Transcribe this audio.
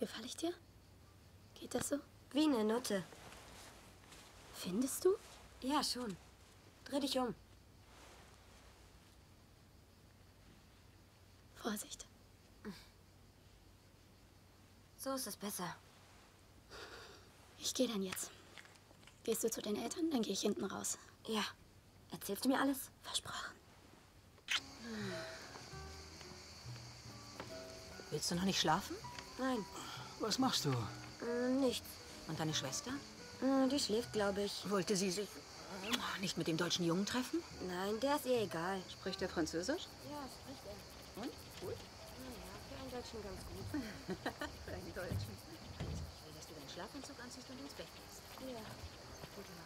Gefalle ich dir? Geht das so? Wie eine Nutte. Findest du? Ja, schon. Dreh dich um. Vorsicht. So ist es besser. Ich gehe dann jetzt. Gehst du zu den Eltern, dann gehe ich hinten raus. Ja. Erzählst du mir alles? Versprochen. Willst du noch nicht schlafen? Nein. Was machst du? Nichts. Und deine Schwester? Die schläft, glaube ich. Wollte sie sich nicht mit dem deutschen Jungen treffen? Nein, der ist ihr egal. Spricht er Französisch? Ja, spricht er. Und? Gut? Naja, für einen Deutschen ganz gut. Für einen Deutschen. Ich will, dass du deinen Schlafanzug anziehst und ins Bett gehst. Ja.